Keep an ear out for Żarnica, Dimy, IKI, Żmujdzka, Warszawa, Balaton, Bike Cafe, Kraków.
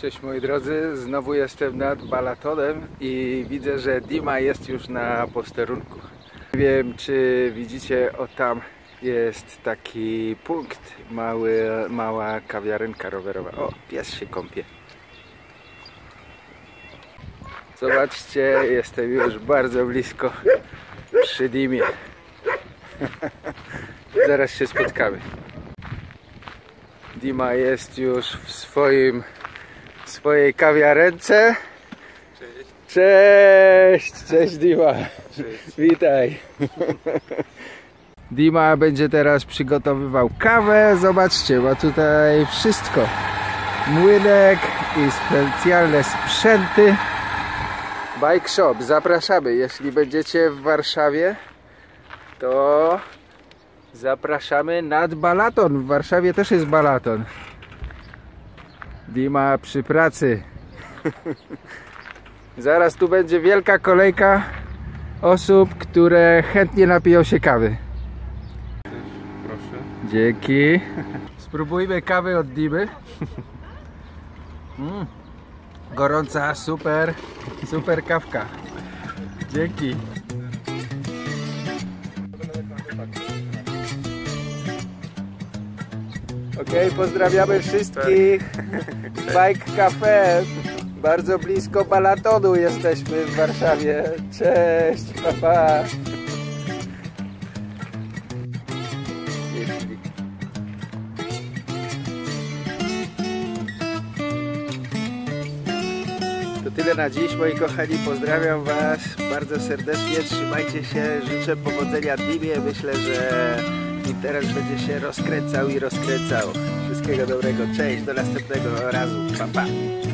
Cześć moi drodzy, znowu jestem nad Balatonem i widzę, że Dima jest już na posterunku. Nie wiem, czy widzicie, o tam jest taki punkt, mała kawiarenka rowerowa. O, pies się kąpie. Zobaczcie, jestem już bardzo blisko przy Dimie. Zaraz się spotkamy. Dima jest już w swojej kawiarence. Cześć. Cześć Dima. Cześć. Witaj. Dima będzie teraz przygotowywał kawę. Zobaczcie, ma tutaj wszystko. Młynek i specjalne sprzęty. Bike Shop, zapraszamy. Jeśli będziecie w Warszawie, to zapraszamy nad Balaton. W Warszawie też jest Balaton. Dima przy pracy. Zaraz tu będzie wielka kolejka osób, które chętnie napiją się kawy. Proszę. Dzięki. Spróbujmy kawy od Dimy. Gorąca, super kawka. Dzięki. Okej, pozdrawiamy wszystkich. Bike Cafe. Bardzo blisko Balatonu jesteśmy w Warszawie. Cześć, pa, pa. To tyle na dziś, moi kochani. Pozdrawiam Was bardzo serdecznie. Trzymajcie się. Życzę powodzenia Dimie. Myślę, że interes będzie się rozkręcał. Wszystkiego dobrego. Cześć. Do następnego razu. Pa, pa.